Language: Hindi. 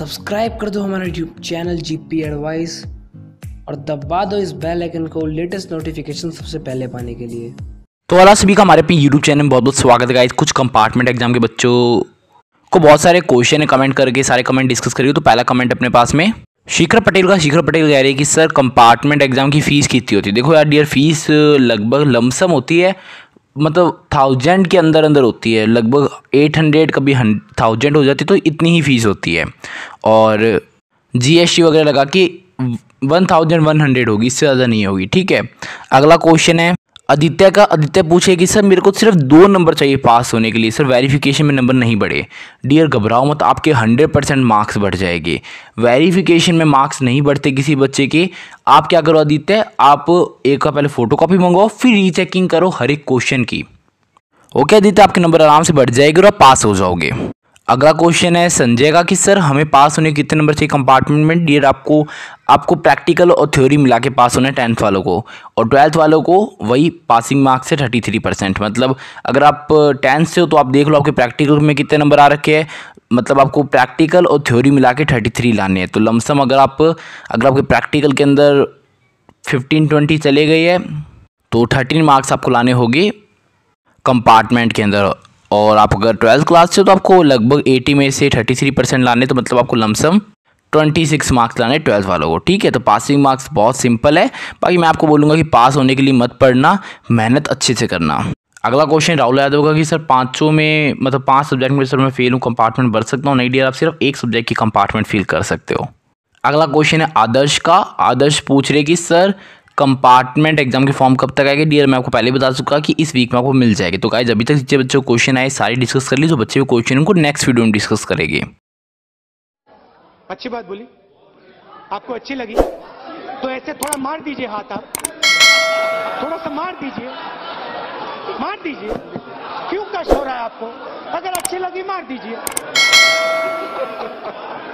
सब्सक्राइब कर दो हमारा यूट्यूब चैनल जीपी एडवाइस और दबा दो इस बेल आइकन को लेटेस्ट नोटिफिकेशन सबसे पहले पाने के लिए। तो वाला सभी का हमारे अपने यूट्यूब चैनल में बहुत बहुत स्वागत है गाइस। कुछ कंपार्टमेंट एग्जाम के बच्चों को बहुत सारे क्वेश्चन कमेंट करके सारे कमेंट डिस्कस करिए। तो पहला कमेंट अपने पास में शिखर पटेल कह रही है कि सर कंपार्टमेंट एग्जाम की फ़ीस कितनी होती है। देखो यार डियर, फीस लगभग लमसम होती है, मतलब 1000 के अंदर अंदर होती है, लगभग 800 कभी 1000 हो जाती है, तो इतनी ही फीस होती है। और GST वगैरह लगा कि 1100 होगी, इससे ज़्यादा नहीं होगी। ठीक है, अगला क्वेश्चन है आदित्य पूछे कि सर मेरे को सिर्फ 2 नंबर चाहिए पास होने के लिए, सर वेरिफिकेशन में नंबर नहीं बढ़े। डियर घबराओ मत, आपके 100% मार्क्स बढ़ जाएंगे। वेरिफिकेशन में मार्क्स नहीं बढ़ते किसी बच्चे के। आप क्या करो आदित्य, आप एक का पहले फोटोकॉपी मंगाओ, फिर रीचेकिंग करो हर एक क्वेश्चन की। ओके आदित्य, आपके नंबर आराम से बढ़ जाएंगे और आप पास हो जाओगे। अगला क्वेश्चन है संजय का कि सर हमें पास होने कितने नंबर चाहिए कंपार्टमेंट में। डियर आपको प्रैक्टिकल और थ्योरी मिला के पास होना है 10th वालों को, और 12th वालों को वही पासिंग मार्क्स है 33%। मतलब अगर आप 10th से हो तो आप देख लो आपके प्रैक्टिकल में कितने नंबर आ रखे हैं, मतलब आपको प्रैक्टिकल और थ्योरी मिला के 33 लाने हैं। तो लमसम अगर आपके प्रैक्टिकल के अंदर 15-20 चले गए हैं तो 13 मार्क्स आपको लाने होंगे कंपार्टमेंट के अंदर। और आप अगर 12th क्लास से हो तो आपको लगभग 80 में से 33% लाने, तो मतलब आपको लमसम 26 मार्क्स लाने 12th वालों को। ठीक है, तो पासिंग मार्क्स बहुत सिंपल है। बाकी मैं आपको बोलूँगा कि पास होने के लिए मत पढ़ना, मेहनत अच्छे से करना। अगला क्वेश्चन राहुल यादव का कि सर 500 में, मतलब 5 सब्जेक्ट में सर मैं फेल हूँ, कंपार्टमेंट भर सकता हूँ। नहीं डियर, आप सिर्फ एक सब्जेक्ट की कंपार्टमेंट फेल कर सकते हो। अगला क्वेश्चन है आदर्श पूछ रहे कि सर कंपार्टमेंट एग्जाम के फॉर्म कब तक आएगी। डियर मैं आपको पहले बता चुका कि इस वीक में आपको मिल जाएगी। तो गाइस अभी तक जितने बच्चों क्वेश्चन आए सारे डिस्कस कर ली, तो बच्चे के क्वेश्चन को नेक्स्ट वीडियो में डिस्कस करेंगे। अच्छी बात बोली, आपको अच्छी लगी तो ऐसे थोड़ा मार दीजिए, हाथ आप थोड़ा सा मार दीजिए, क्यों कष्ट हो रहा है आपको? अगर अच्छी लगी मार दीजिए।